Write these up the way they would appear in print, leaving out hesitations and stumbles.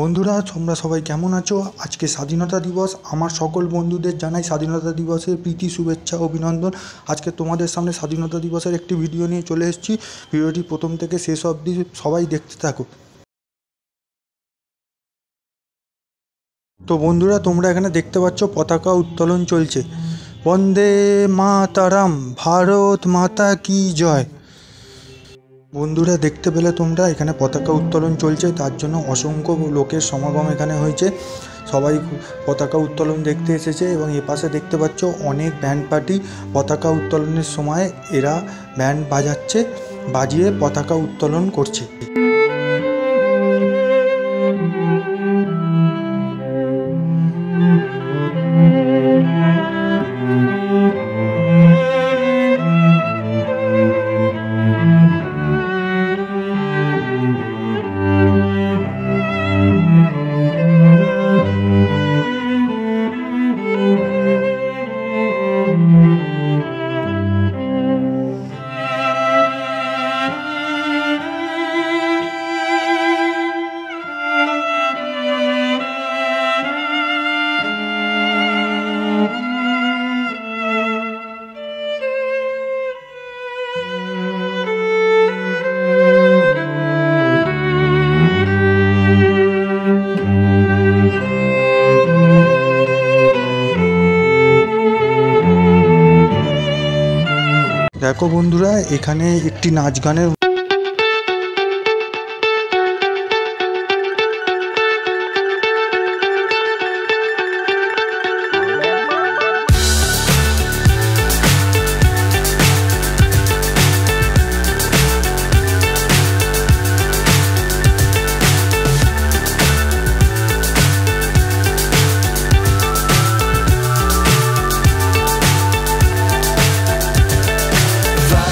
বন্ধুরা তোমরা সবাই কেমন আছো? আজকে স্বাধীনতা দিবস, আমার সকল বন্ধুদের জানাই স্বাধীনতা দিবসের প্রীতি, শুভেচ্ছা, অভিনন্দন। আজকে তোমাদের সামনে স্বাধীনতা দিবসের একটি ভিডিও নিয়ে চলে এসেছি। ভিডিওটি প্রথম থেকে শেষ অবধি সবাই দেখতে থাকো। তো বন্ধুরা তোমরা এখানে দেখতে পাচ্ছ পতাকা উত্তোলন চলছে। বন্দে মাতারাম, ভারত মাতা কি জয়। বন্ধুরা দেখতে পেলে তোমরা এখানে পতাকা উত্তোলন চলছে, তার জন্য অসংখ্য লোকের সমাগম এখানে হয়েছে। সবাই পতাকা উত্তোলন দেখতে এসেছে এবং এপাশে দেখতে পাচ্ছ অনেক ব্যান্ড পার্টি পতাকা উত্তোলনের সময় এরা ব্যান্ড বাজাচ্ছে, বাজিয়ে পতাকা উত্তোলন করছে। দেখো বন্ধুরা এখানে একটি নাচ গানের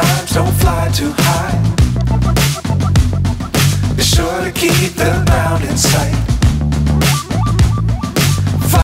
Times don't fly too high. Be sure to keep the ground in sight.